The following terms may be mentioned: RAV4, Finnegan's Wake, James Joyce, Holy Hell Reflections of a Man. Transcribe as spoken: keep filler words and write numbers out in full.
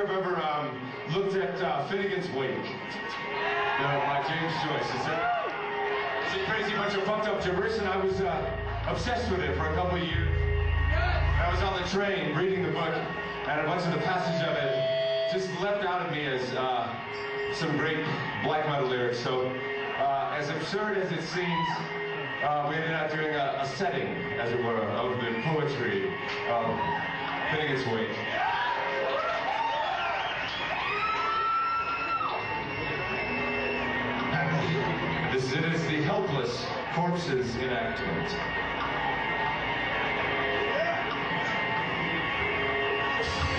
have ever um, looked at uh, Finnegan's Wake? No, by James Joyce. It's a, it's a crazy bunch of fucked up gibberish, and I was uh, obsessed with it for a couple of years. I was on the train reading the book, and a bunch of the passage of it just leapt out of me as uh, some great black metal lyrics. So, uh, as absurd as it seems, uh, we ended up doing a, a setting, as it were, of the poetry of Finnegan's Wake. This is, it is the helpless corpse's enactment. Yeah.